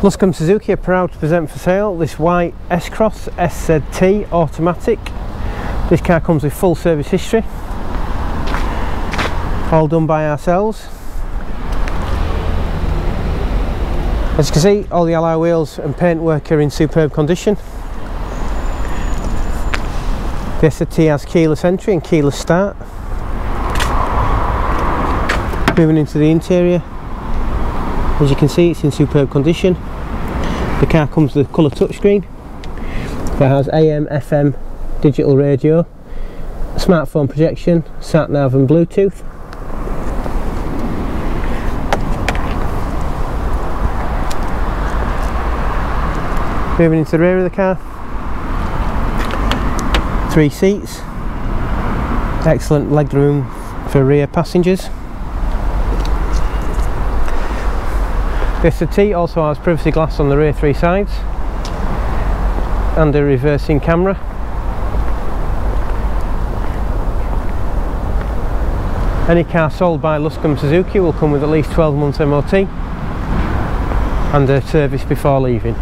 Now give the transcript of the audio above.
Luscombe Suzuki are proud to present for sale this white S-Cross SZT automatic. This car comes with full service history, all done by ourselves. As you can see, all the alloy wheels and paintwork are in superb condition. The SZT has keyless entry and keyless start. Moving into the interior, as you can see, it's in superb condition. The car comes with a colour touchscreen that has AM, FM, digital radio, smartphone projection, sat nav and Bluetooth. Moving into the rear of the car, 3 seats, excellent leg room for rear passengers. The SZT also has privacy glass on the rear 3 sides and a reversing camera. Any car sold by Luscombe Suzuki will come with at least 12 months MOT and a service before leaving.